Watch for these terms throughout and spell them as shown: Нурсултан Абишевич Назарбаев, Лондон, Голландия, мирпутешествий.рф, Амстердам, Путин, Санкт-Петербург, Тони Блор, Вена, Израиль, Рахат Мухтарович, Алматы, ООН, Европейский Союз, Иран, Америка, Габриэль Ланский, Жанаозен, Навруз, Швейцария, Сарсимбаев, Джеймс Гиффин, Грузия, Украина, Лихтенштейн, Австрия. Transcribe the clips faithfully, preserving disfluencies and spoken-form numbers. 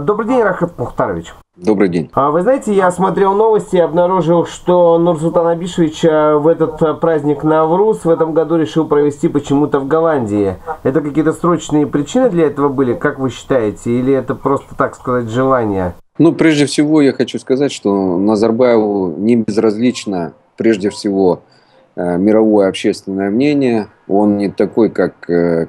Добрый день, Рахат Мухтарович. Добрый день. Вы знаете, я смотрел новости и обнаружил, что Нурсултан Абишевич в этот праздник Наурыз в этом году решил провести почему-то в Голландии. Это какие-то срочные причины для этого были, как вы считаете? Или это просто, так сказать, желание? Ну, прежде всего, я хочу сказать, что Назарбаеву не безразлично, прежде всего, мировое общественное мнение. Он не такой, как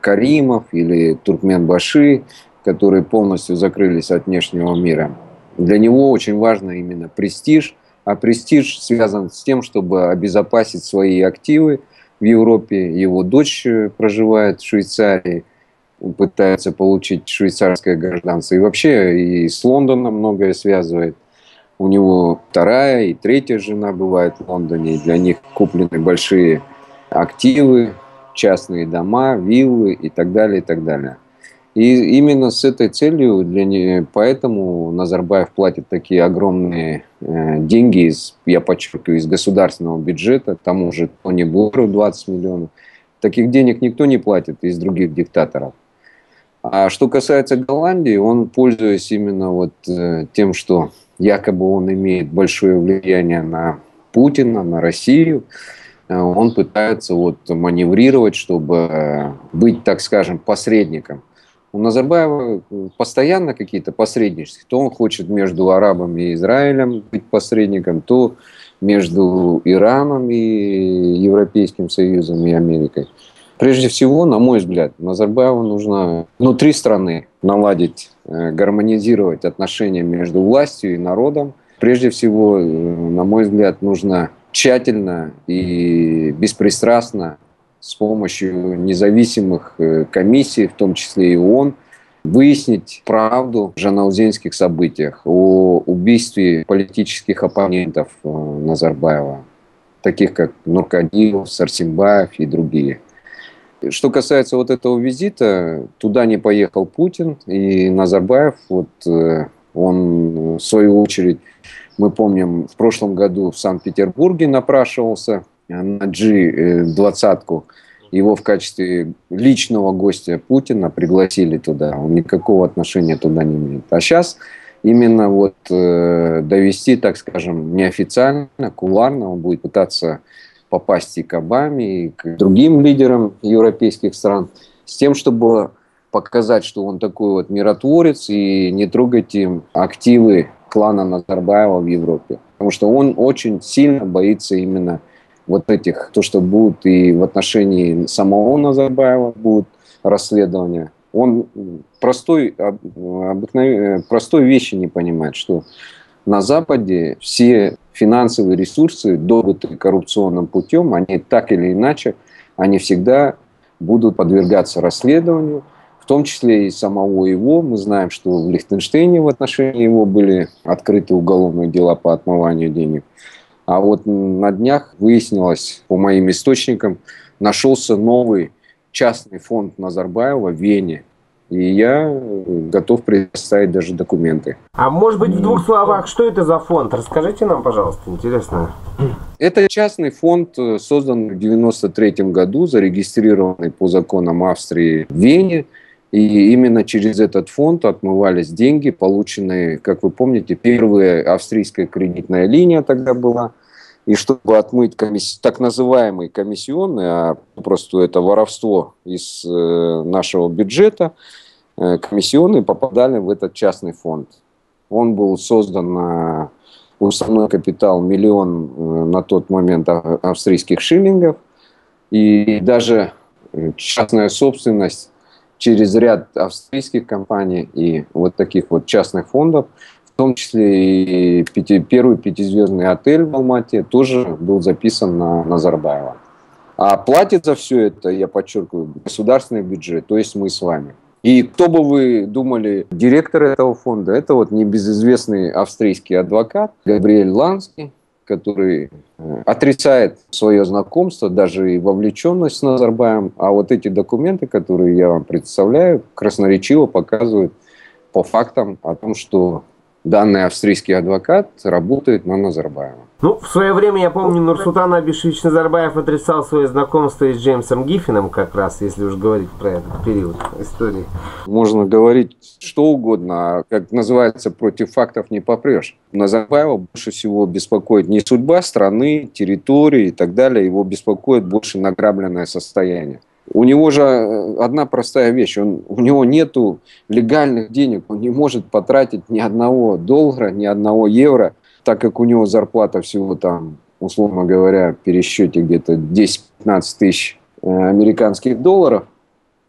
Каримов или Туркмен-Баши, которые полностью закрылись от внешнего мира. Для него очень важно именно престиж, а престиж связан с тем, чтобы обезопасить свои активы в Европе. Его дочь проживает в Швейцарии, пытается получить швейцарское гражданство. И вообще и с Лондоном многое связывает. У него вторая и третья жена бывает в Лондоне, и для них куплены большие активы, частные дома, виллы и так далее, и так далее. И именно с этой целью, для не... поэтому Назарбаев платит такие огромные э, деньги, из, я подчеркиваю, из государственного бюджета, тому же Тони Блору двадцать миллионов. Таких денег никто не платит из других диктаторов. А что касается Голландии, он, пользуясь именно вот, э, тем, что якобы он имеет большое влияние на Путина, на Россию, э, он пытается вот, маневрировать, чтобы э, быть, так скажем, посредником. У Назарбаева постоянно какие-то посредничества. То он хочет между арабами и Израилем быть посредником, то между Ираном и Европейским Союзом и Америкой. Прежде всего, на мой взгляд, Назарбаеву нужно внутри страны наладить, гармонизировать отношения между властью и народом. Прежде всего, на мой взгляд, нужно тщательно и беспристрастно с помощью независимых комиссий, в том числе и ООН, выяснить правду о жанаозенских событиях, о убийстве политических оппонентов Назарбаева, таких как Нуркадил, Сарсимбаев и другие. Что касается вот этого визита, туда не поехал Путин, и Назарбаев, вот он в свою очередь, мы помним, в прошлом году в Санкт-Петербурге напрашивался на джи двадцать, его в качестве личного гостя Путина пригласили туда. Он никакого отношения туда не имеет. А сейчас именно вот э, довести, так скажем, неофициально, кулуарно, он будет пытаться попасть и к Обаме, и к другим лидерам европейских стран, с тем, чтобы показать, что он такой вот миротворец, и не трогать им активы клана Назарбаева в Европе. Потому что он очень сильно боится именно вот этих, то, что будут и в отношении самого Назарбаева будут расследования. Он простой, обыкновенной, простой вещи не понимает, что на Западе все финансовые ресурсы, добытые коррупционным путем, они так или иначе, они всегда будут подвергаться расследованию, в том числе и самого его. Мы знаем, что в Лихтенштейне в отношении его были открыты уголовные дела по отмыванию денег. А вот на днях выяснилось, по моим источникам, нашелся новый частный фонд Назарбаева в Вене. И я готов предоставить даже документы. А может быть, в двух словах, что это за фонд? Расскажите нам, пожалуйста, интересно. Это частный фонд, созданный в девяносто третьем году, зарегистрированный по законам Австрии в Вене. И именно через этот фонд отмывались деньги, полученные, как вы помните, первая австрийская кредитная линия тогда была. И чтобы отмыть комисс... так называемый комиссионный, а просто это воровство из нашего бюджета, комиссионные попадали в этот частный фонд. Он был создан на уставной капитал миллион на тот момент австрийских шиллингов. И даже частная собственность через ряд австрийских компаний и вот таких вот частных фондов, в том числе и пяти, первый пятизвездный отель в Алматы тоже был записан на Назарбаева. А платит за все это, я подчеркиваю, государственный бюджет, то есть мы с вами. И кто бы вы думали, директор этого фонда, это вот небезызвестный австрийский адвокат Габриэль Ланский, который отрицает свое знакомство, даже и вовлеченность с Назарбаевым. А вот эти документы, которые я вам представляю, красноречиво показывают по фактам о том, что данный австрийский адвокат работает на Назарбаева. Ну, в свое время, я помню, Нурсултан Абишевич Назарбаев отрицал свое знакомство с Джеймсом Гиффином, как раз, если уж говорить про этот период истории. Можно говорить что угодно, как называется, против фактов не попрешь. Назарбаева больше всего беспокоит не судьба страны, территории и так далее, его беспокоит больше награбленное состояние. У него же одна простая вещь, он, у него нету легальных денег, он не может потратить ни одного доллара, ни одного евро, так как у него зарплата всего там, условно говоря, в пересчете где-то десять-пятнадцать тысяч американских долларов,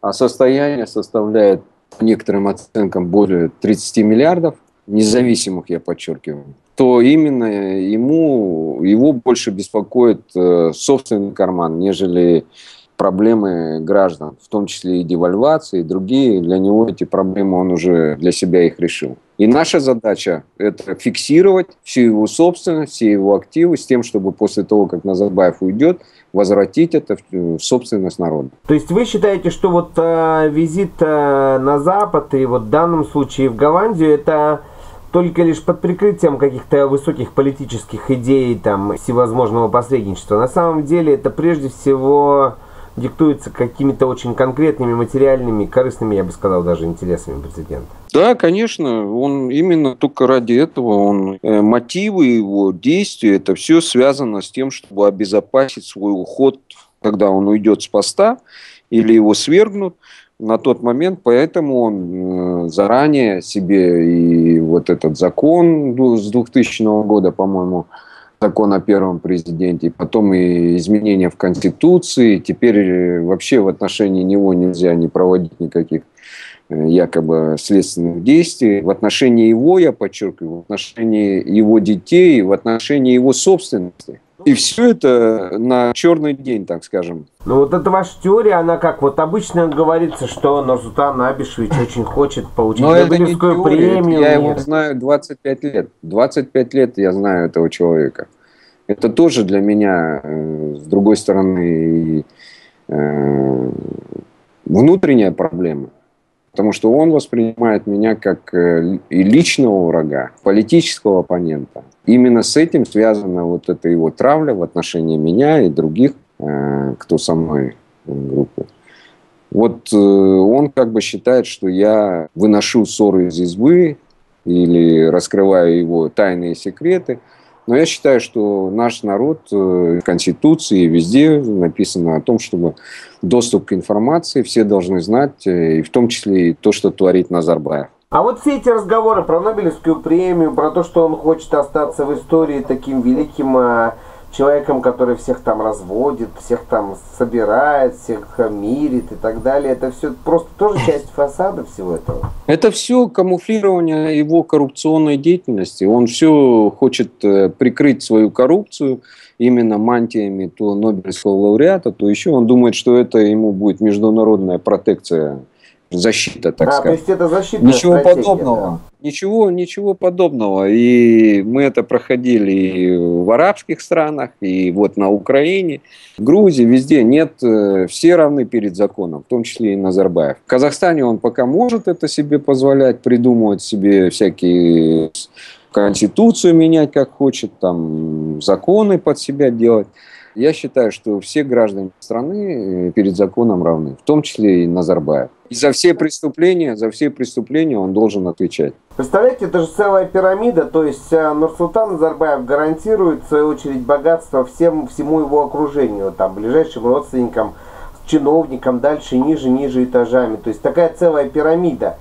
а состояние составляет по некоторым оценкам более тридцати миллиардов, независимых, я подчеркиваю, то именно ему, его больше беспокоит собственный карман, нежели... проблемы граждан, в том числе и девальвации, и другие, для него эти проблемы, он уже для себя их решил. И наша задача – это фиксировать всю его собственность, все его активы, с тем, чтобы после того, как Назарбаев уйдет, возвратить это в собственность народа. То есть вы считаете, что вот э, визит э, на Запад, и вот в данном случае в Голландию, это... только лишь под прикрытием каких-то высоких политических идей, там, всевозможного посредничества. На самом деле это прежде всего диктуется какими-то очень конкретными, материальными, корыстными, я бы сказал, даже интересами президента. Да, конечно, он именно только ради этого, он, э, мотивы его действий, это все связано с тем, чтобы обезопасить свой уход, когда он уйдет с поста или его свергнут. На тот момент, поэтому он заранее себе и вот этот закон с двухтысячного года, по-моему, закон о первом президенте, потом и изменения в Конституции, теперь вообще в отношении него нельзя не проводить никаких якобы следственных действий. В отношении его, я подчеркиваю, в отношении его детей, в отношении его собственности. И все это на черный день, так скажем. Ну вот эта ваша теория, она как? Вот обычно говорится, что Нурсултан Абишевич очень хочет получить Нобелевскую премию. Я его знаю двадцать пять лет. двадцать пять лет я знаю этого человека. Это тоже для меня, с другой стороны, внутренняя проблема. Потому что он воспринимает меня как и личного врага, политического оппонента. Именно с этим связана вот эта его травля в отношении меня и других, кто со мной в группе. Вот он как бы считает, что я выношу ссоры из избы или раскрываю его тайные секреты. Но я считаю, что наш народ в Конституции везде написано о том, чтобы доступ к информации все должны знать, и в том числе и то, что творит Назарбаев. А вот все эти разговоры про Нобелевскую премию, про то, что он хочет остаться в истории таким великим человеком, который всех там разводит, всех там собирает, всех мирит и так далее. Это все просто тоже часть фасада всего этого. Это все камуфлирование его коррупционной деятельности. Он все хочет прикрыть свою коррупцию именно мантиями то Нобелевского лауреата, то еще. Он думает, что это ему будет международная протекция. Защита, так а, сказать. То есть это защитная ничего подобного. Да. Ничего, ничего подобного. И мы это проходили и в арабских странах, и вот на Украине, в Грузии, везде нет. Все равны перед законом, в том числе и Назарбаев. В Казахстане он пока может это себе позволять, придумывать себе всякие конституцию менять, как хочет, там законы под себя делать. Я считаю, что все граждане страны перед законом равны, в том числе и Назарбаев. И за все преступления, за все преступления он должен отвечать. Представляете, это же целая пирамида, то есть Нурсултан Назарбаев гарантирует, в свою очередь, богатство всем, всему его окружению, там, ближайшим родственникам, чиновникам, дальше, ниже, ниже этажами. То есть такая целая пирамида.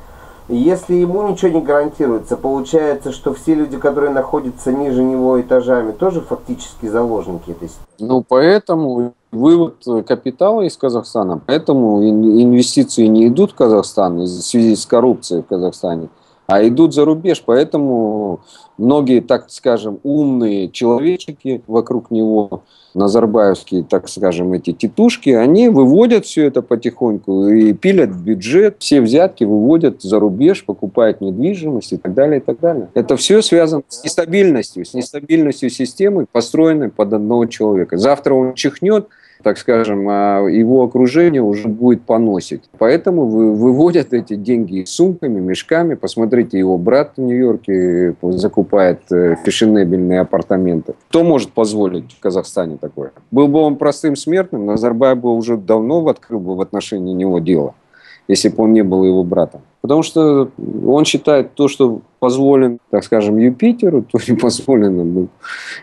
Если ему ничего не гарантируется, получается, что все люди, которые находятся ниже него этажами, тоже фактически заложники этой ситуации. Ну, поэтому вывод капитала из Казахстана, поэтому инвестиции не идут в Казахстан в связи с коррупцией в Казахстане, а идут за рубеж. Поэтому многие, так скажем, умные человечки вокруг него, назарбаевские, так скажем, эти титушки, они выводят все это потихоньку и пилят бюджет, все взятки выводят за рубеж, покупают недвижимость и так далее, и так далее. Это все связано с нестабильностью, с нестабильностью системы, построенной под одного человека. Завтра он чихнет, так скажем, его окружение уже будет поносить. Поэтому выводят эти деньги сумками, мешками. Посмотрите, его брат в Нью-Йорке закупает фешенебельные апартаменты. Кто может позволить в Казахстане такое? Был бы он простым смертным, Назарбаев бы уже давно открыл бы в отношении него дело, если бы он не был его братом. Потому что он считает то, что позволено, так скажем, Юпитеру, то не позволено было.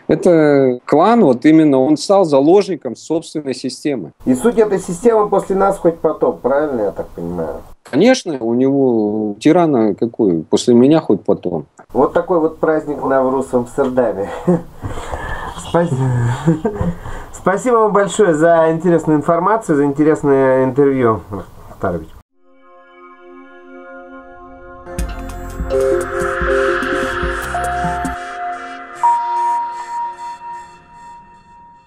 Это клан, вот именно он стал заложником собственной системы. И суть этой системы после нас хоть потом, правильно я так понимаю? Конечно, у него тирана какой, после меня хоть потом. Вот такой вот праздник Навруз в Амстердаме. Спасибо вам большое за интересную информацию, за интересное интервью, Мухтарович.